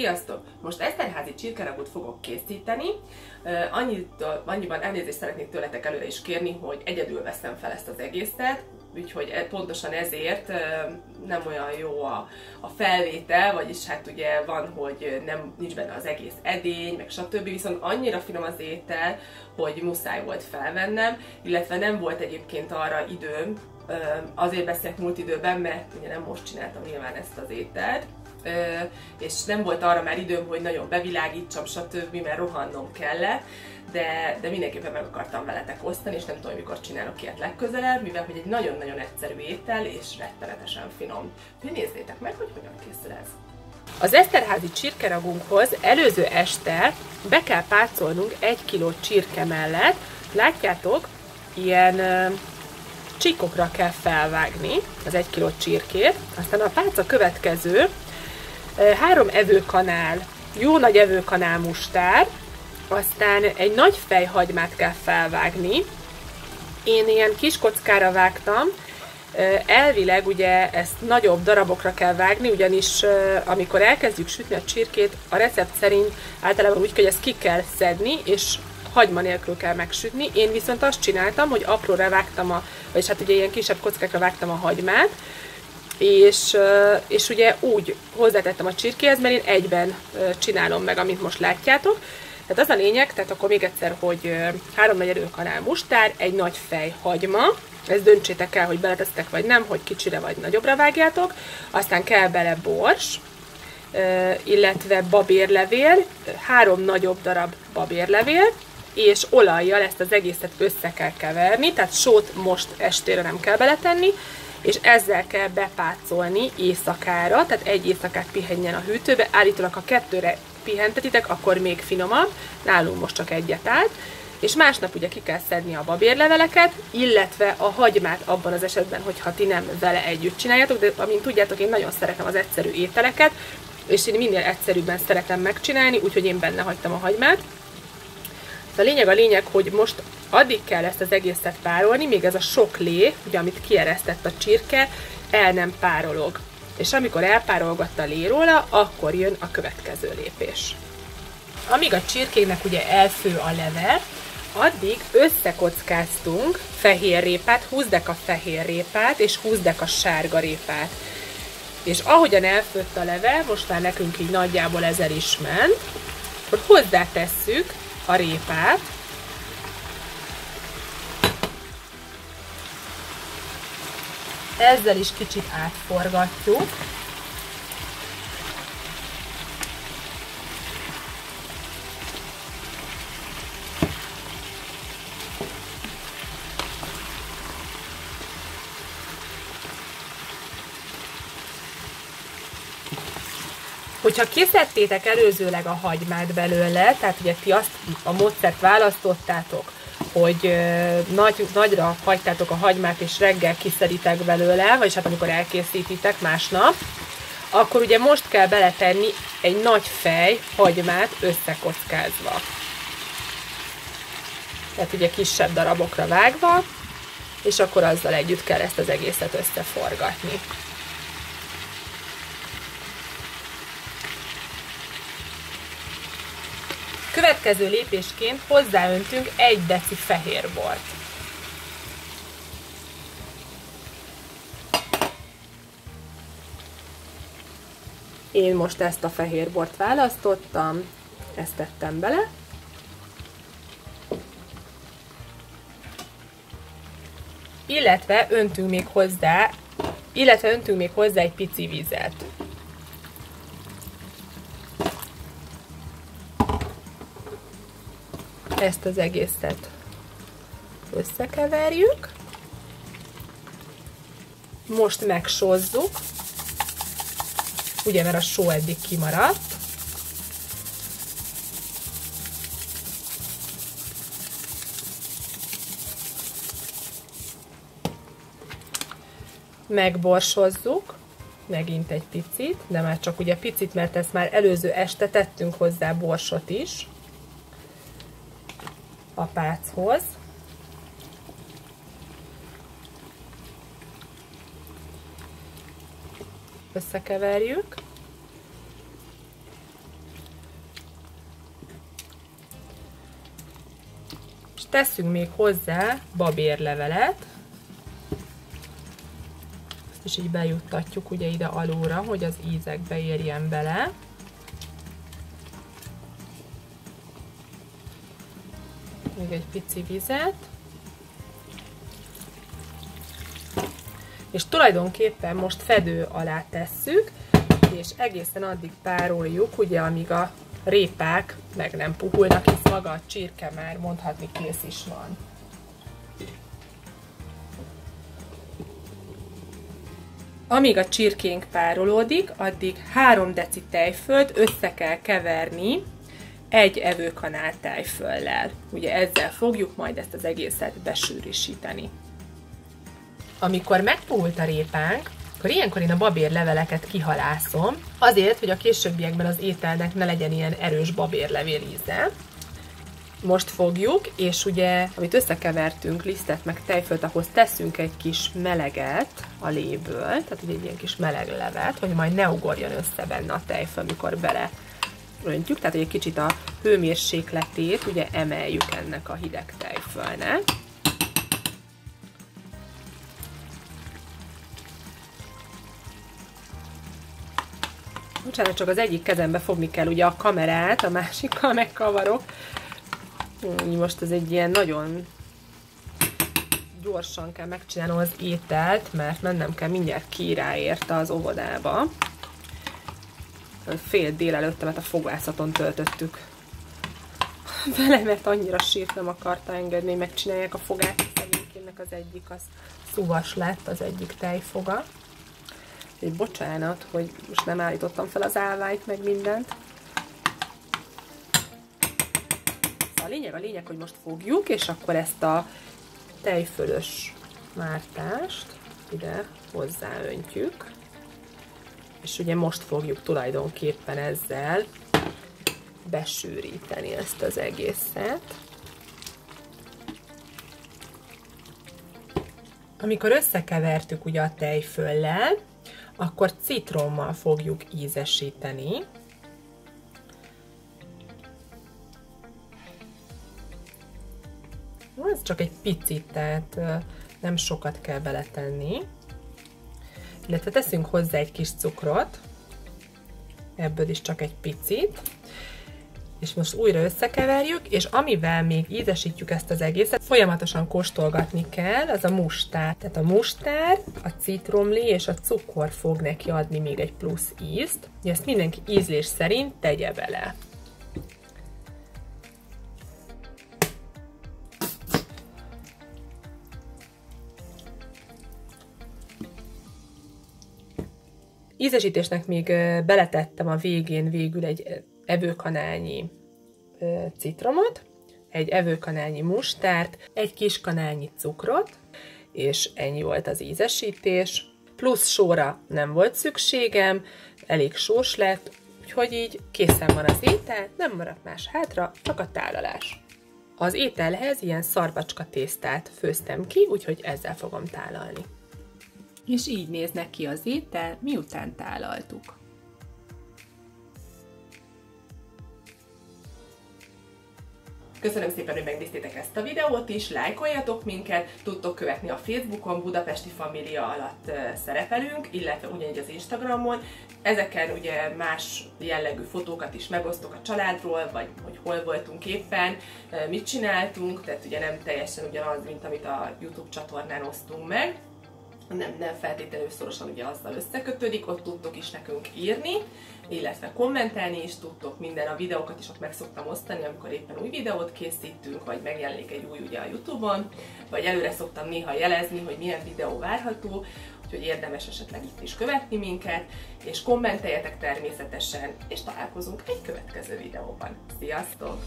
Sziasztok! Most Esterházy csirkeragút fogok készíteni. Annyiban elnézést szeretnék tőletek előre is kérni, hogy egyedül veszem fel ezt az egészet, úgyhogy pontosan ezért nem olyan jó a felvétel, vagyis hát ugye van, hogy nincs benne az egész edény, meg stb. Viszont annyira finom az étel, hogy muszáj volt felvennem, illetve nem volt egyébként arra időm, azért beszélek múlt időben, mert ugye nem most csináltam nyilván ezt az ételt, és nem volt arra már időm, hogy nagyon bevilágítsam, stb., mert rohannom kellett, de mindenképpen meg akartam veletek osztani, és nem tudom, mikor csinálok ilyet legközelebb, mivel hogy egy nagyon-nagyon egyszerű étel, és rettenetesen finom. Nézzétek meg, hogy hogyan készül ez. Az Esterházy csirkeragúnkhoz előző este be kell pácolnunk 1 kg csirke mellett. Látjátok, ilyen csíkokra kell felvágni az 1 kg csirkét, aztán a pálca következő 3 evőkanál, jó nagy evőkanál mustár, aztán egy nagy fejhagymát kell felvágni. Én ilyen kis kockára vágtam, elvileg ugye ezt nagyobb darabokra kell vágni, ugyanis amikor elkezdjük sütni a csirkét, a recept szerint általában úgy, hogy ezt ki kell szedni, és hagyma nélkül kell megsütni. Én viszont azt csináltam, hogy apróra vágtam, vagyis hát ugye ilyen kisebb kockákra vágtam a hagymát, és ugye úgy hozzátettem a csirkéhez, mert én egyben csinálom meg, amit most látjátok. Tehát az a lényeg, tehát akkor még egyszer, hogy 3 nagy evőkanál mustár, egy nagy fej hagyma, ezt döntsétek el, hogy beletesztek vagy nem, hogy kicsire vagy nagyobbra vágjátok, aztán kell bele bors, illetve babérlevél, 3 nagyobb darab babérlevél, és olajjal ezt az egészet össze kell keverni, tehát sót most estére nem kell beletenni, és ezzel kell bepácolni éjszakára, tehát egy éjszakát pihenjen a hűtőbe, állítólag ha 2-re pihentetitek, akkor még finomabb, nálunk most csak 1 állt, és másnap ugye ki kell szedni a babérleveleket, illetve a hagymát abban az esetben, hogyha ti nem vele együtt csináljátok, de amint tudjátok, én nagyon szeretem az egyszerű ételeket, és én minél egyszerűbben szeretem megcsinálni, úgyhogy én benne hagytam a hagymát. A lényeg, hogy most addig kell ezt az egészet párolni, még ez a sok lé, ugye, amit kieresztett a csirke, el nem párolog. És amikor elpárolgott a lé róla, akkor jön a következő lépés. Amíg a csirkének ugye elfő a leve, addig összekockáztunk fehérrépát, húzd a fehérrépát, és húzd a sárgarépát. És ahogyan elfőtt a leve, most már nekünk így nagyjából ezzel is ment, akkor hozzátesszük a répát, ezzel is kicsit átforgatjuk, hogyha kiszedtétek előzőleg a hagymát belőle, tehát ugye ti azt a módszert választottátok, hogy nagyra hagytátok a hagymát és reggel kiszeditek belőle, vagyis hát amikor elkészítitek másnap, akkor ugye most kell beletenni egy nagy fej hagymát összekockázva. Tehát ugye kisebb darabokra vágva, és akkor azzal együtt kell ezt az egészet összeforgatni. Következő lépésként hozzáöntünk 1 deci fehérbort. Én most ezt a fehérbort választottam, ezt tettem bele. Illetve öntünk még hozzá, egy pici vizet. Ezt az egészet összekeverjük. Most megsózzuk, ugye mert a só eddig kimaradt. Megborsozzuk, megint egy picit, de már csak ugye picit, mert ezt már előző este tettünk hozzá borsot is a páchoz. Összekeverjük. teszünk még hozzá babérlevelet. Ezt is így bejuttatjuk ugye ide alulra, hogy az ízekbe érjen bele. Még egy pici vizet. És tulajdonképpen most fedő alá tesszük, és egészen addig pároljuk, ugye, amíg a répák meg nem puhulnak, hisz maga a csirke már mondhatni kész is van. Amíg a csirkénk párolódik, addig 3 deci tejfölt össze kell keverni egy evőkanál tejföllel. Ugye ezzel fogjuk majd ezt az egészet besűrűsíteni. Amikor megpuhult a répánk, akkor ilyenkor én a babérleveleket kihalászom, azért, hogy a későbbiekben az ételnek ne legyen ilyen erős babérlevél íze. Most fogjuk, és ugye, amit összekevertünk, lisztet meg tejfölt, ahhoz teszünk egy kis meleget a léből, tehát ugye egy ilyen kis meleg levet, hogy majd ne ugorjon össze benne a tejföl, amikor bele öntjük, tehát hogy egy kicsit a hőmérsékletét ugye emeljük ennek a hideg tejfölnek. Bocsánat, csak az egyik kezembe fogni kell ugye a kamerát, a másikkal megkavarok. Most ez egy ilyen nagyon gyorsan kell megcsinálnom az ételt, mert mennem kell mindjárt Kíráért az óvodába. Fél délelőttemet a fogászaton töltöttük vele, mert annyira sírt, nem akarta engedni, hogy megcsinálják a fogát. Szegénykének az egyik az szúvas lett, az egyik tejfoga. Egy bocsánat, hogy most nem állítottam fel az állványt, meg mindent. A lényeg, hogy most fogjuk, és akkor ezt a tejfölös mártást ide hozzáöntjük. És ugye most fogjuk tulajdonképpen ezzel besűríteni ezt az egészet. Amikor összekevertük ugye a tejföllel, akkor citrommal fogjuk ízesíteni. Ez csak egy picit, tehát nem sokat kell beletenni. Illetve teszünk hozzá egy kis cukrot, ebből is csak egy picit. És most újra összekeverjük, és amivel még ízesítjük ezt az egészet, folyamatosan kóstolgatni kell, az a mustár. Tehát a mustár, a citromlé és a cukor fog neki adni még egy plusz ízt, és ezt mindenki ízlés szerint tegye bele. Ízesítésnek még beletettem a végén végül egy evőkanálnyi citromot, egy evőkanálnyi mustárt, egy kis kanálnyi cukrot, és ennyi volt az ízesítés. Plusz sóra nem volt szükségem, elég sós lett, úgyhogy így készen van az étel, nem maradt más hátra, csak a tálalás. Az ételhez ilyen szarvacska tésztát főztem ki, úgyhogy ezzel fogom tálalni. És így néznek ki az étel, miután tálaltuk. Köszönöm szépen, hogy megnéztétek ezt a videót is, lájkoljatok minket, tudtok követni a Facebookon, Budapesti Família alatt szerepelünk, illetve ugyanígy az Instagramon. Ezeken ugye más jellegű fotókat is megosztok a családról, vagy hogy hol voltunk éppen, mit csináltunk, tehát ugye nem teljesen ugyanaz, mint amit a YouTube csatornán osztunk meg. Nem feltétlenül szorosan ugye azzal összekötődik, ott tudtok is nekünk írni, illetve kommentelni is tudtok minden a videókat, és ott meg szoktam osztani, amikor éppen új videót készítünk, vagy megjelenik egy új ugye a YouTube-on, vagy előre szoktam néha jelezni, hogy milyen videó várható, úgyhogy érdemes esetleg itt is követni minket, és kommenteljetek természetesen, és találkozunk egy következő videóban. Sziasztok!